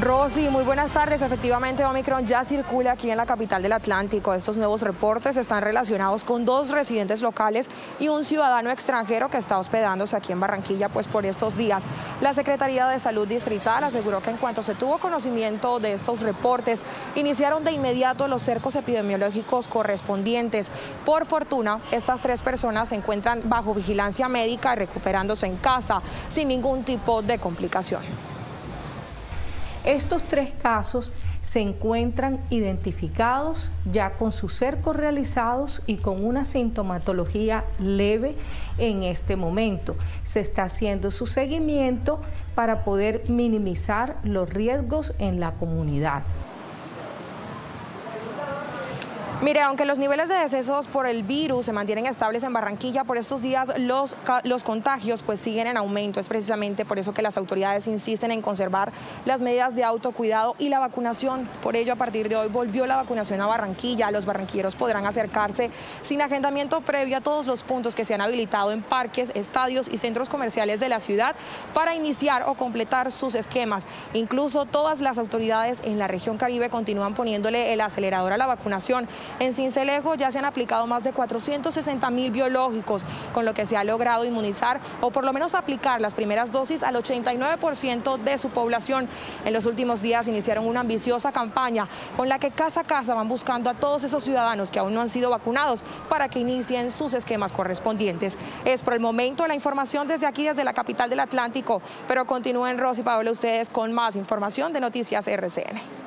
Rosy, muy buenas tardes. Efectivamente, Omicron ya circula aquí en la capital del Atlántico. Estos nuevos reportes están relacionados con 2 residentes locales y un ciudadano extranjero que está hospedándose aquí en Barranquilla pues por estos días. La Secretaría de Salud Distrital aseguró que en cuanto se tuvo conocimiento de estos reportes, iniciaron de inmediato los cercos epidemiológicos correspondientes. Por fortuna, estas 3 personas se encuentran bajo vigilancia médica y recuperándose en casa sin ningún tipo de complicación. Estos 3 casos se encuentran identificados ya con sus cercos realizados y con una sintomatología leve en este momento. Se está haciendo su seguimiento para poder minimizar los riesgos en la comunidad. Mire, aunque los niveles de decesos por el virus se mantienen estables en Barranquilla, por estos días los contagios pues siguen en aumento. Es precisamente por eso que las autoridades insisten en conservar las medidas de autocuidado y la vacunación. Por ello, a partir de hoy volvió la vacunación a Barranquilla. Los barranquilleros podrán acercarse sin agendamiento previo a todos los puntos que se han habilitado en parques, estadios y centros comerciales de la ciudad para iniciar o completar sus esquemas. Incluso todas las autoridades en la región Caribe continúan poniéndole el acelerador a la vacunación. En Sincelejo ya se han aplicado más de 460.000 biológicos, con lo que se ha logrado inmunizar o por lo menos aplicar las primeras dosis al 89% de su población. En los últimos días iniciaron una ambiciosa campaña con la que casa a casa van buscando a todos esos ciudadanos que aún no han sido vacunados para que inicien sus esquemas correspondientes. Es por el momento la información desde aquí, desde la capital del Atlántico, pero continúen Rosy y Paola ustedes con más información de Noticias RCN.